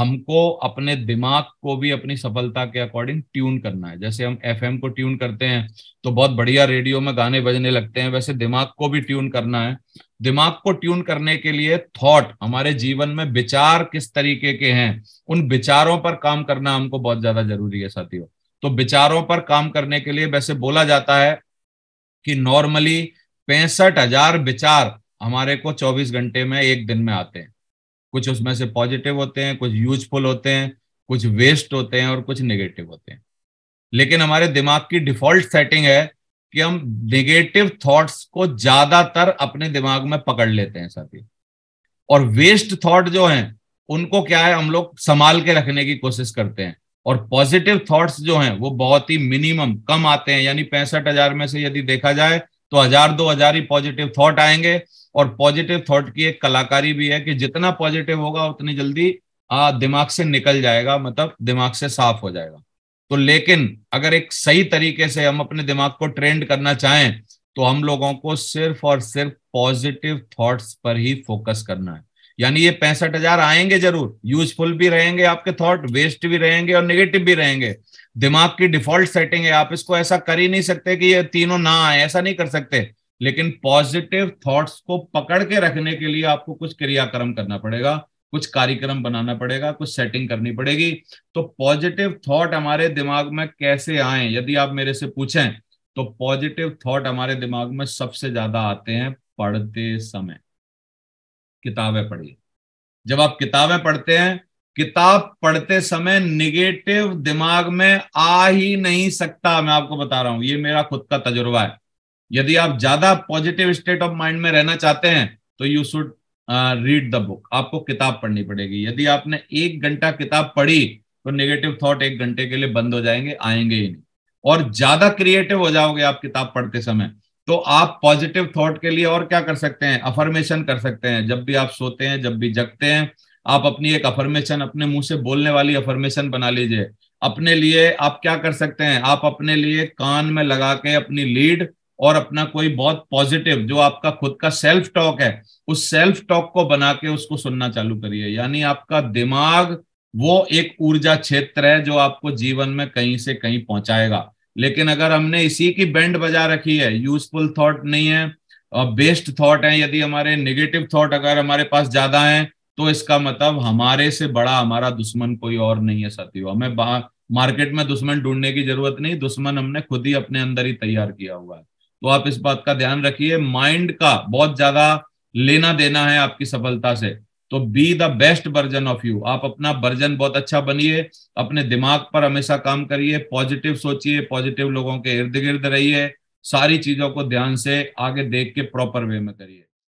हमको अपने दिमाग को भी अपनी सफलता के अकॉर्डिंग ट्यून करना है। जैसे हम एफएम को ट्यून करते हैं तो बहुत बढ़िया रेडियो में गाने बजने लगते हैं, वैसे दिमाग को भी ट्यून करना है। दिमाग को ट्यून करने के लिए थॉट, हमारे जीवन में विचार किस तरीके के हैं, उन विचारों पर काम करना हमको बहुत ज्यादा जरूरी है साथियों। तो विचारों पर काम करने के लिए वैसे बोला जाता है कि नॉर्मली 65,000 विचार हमारे को 24 घंटे में एक दिन में आते हैं। कुछ उसमें से पॉजिटिव होते हैं, कुछ यूजफुल होते हैं, कुछ वेस्ट होते हैं और कुछ नेगेटिव होते हैं। लेकिन हमारे दिमाग की डिफॉल्ट सेटिंग है कि हम नेगेटिव थॉट्स को ज्यादातर अपने दिमाग में पकड़ लेते हैं साथी, और वेस्ट थॉट जो हैं उनको क्या है हम लोग संभाल के रखने की कोशिश करते हैं, और पॉजिटिव थॉट्स जो हैं वो बहुत ही मिनिमम कम आते हैं। यानी 65,000 में से यदि देखा जाए तो 1,000-2,000 ही पॉजिटिव थॉट आएंगे। और पॉजिटिव थॉट की एक कलाकारी भी है कि जितना पॉजिटिव होगा उतनी जल्दी दिमाग से निकल जाएगा, मतलब दिमाग से साफ हो जाएगा। तो लेकिन अगर एक सही तरीके से हम अपने दिमाग को ट्रेंड करना चाहें तो हम लोगों को सिर्फ और सिर्फ पॉजिटिव थॉट्स पर ही फोकस करना है। यानी ये 65,000 आएंगे जरूर, यूजफुल भी रहेंगे आपके थॉट, वेस्ट भी रहेंगे और नेगेटिव भी रहेंगे। दिमाग की डिफॉल्ट सेटिंग है, आप इसको ऐसा कर ही नहीं सकते कि ये तीनों ना आए, ऐसा नहीं कर सकते। लेकिन पॉजिटिव थॉट्स को पकड़ के रखने के लिए आपको कुछ क्रियाक्रम करना पड़ेगा, कुछ कार्यक्रम बनाना पड़ेगा, कुछ सेटिंग करनी पड़ेगी। तो पॉजिटिव थॉट हमारे दिमाग में कैसे आए यदि आप मेरे से पूछें तो पॉजिटिव थॉट हमारे दिमाग में सबसे ज्यादा आते हैं पढ़ते समय। किताबें पढ़िए, जब आप किताबें पढ़ते हैं, किताब पढ़ते समय निगेटिव दिमाग में आ ही नहीं सकता। मैं आपको बता रहा हूं, ये मेरा खुद का तजुर्बा है। यदि आप ज्यादा पॉजिटिव स्टेट ऑफ माइंड में रहना चाहते हैं तो you should read the book, आपको किताब पढ़नी पड़ेगी। यदि आपने 1 घंटा किताब पढ़ी तो नेगेटिव थॉट 1 घंटे के लिए बंद हो जाएंगे, आएंगे ही नहीं। और ज्यादा क्रिएटिव हो जाओगे आप किताब पढ़ते समय। तो आप पॉजिटिव थॉट के लिए और क्या कर सकते हैं, अफर्मेशन कर सकते हैं। जब भी आप सोते हैं, जब भी जगते हैं, आप अपनी एक अफर्मेशन, अपने मुंह से बोलने वाली अफर्मेशन बना लीजिए अपने लिए। आप क्या कर सकते हैं, आप अपने लिए कान में लगा के अपनी लीड और अपना कोई बहुत पॉजिटिव जो आपका खुद का सेल्फ टॉक है, उस सेल्फ टॉक को बना के उसको सुनना चालू करिए। यानी आपका दिमाग वो एक ऊर्जा क्षेत्र है जो आपको जीवन में कहीं से कहीं पहुंचाएगा। लेकिन अगर हमने इसी की बैंड बजा रखी है, यूजफुल थॉट नहीं है और बेस्ट थॉट है, यदि हमारे नेगेटिव थॉट अगर हमारे पास ज्यादा है तो इसका मतलब हमारे से बड़ा हमारा दुश्मन कोई और नहीं है साथियों। हमें बाहर मार्केट में दुश्मन ढूंढने की जरूरत नहीं, दुश्मन हमने खुद ही अपने अंदर ही तैयार किया हुआ है। तो आप इस बात का ध्यान रखिए, माइंड का बहुत ज्यादा लेना देना है आपकी सफलता से। तो be the best version of you, आप अपना वर्जन बहुत अच्छा बनिए। अपने दिमाग पर हमेशा काम करिए, पॉजिटिव सोचिए, पॉजिटिव लोगों के इर्द गिर्द रहिए, सारी चीजों को ध्यान से आगे देख के प्रॉपर वे में करिए।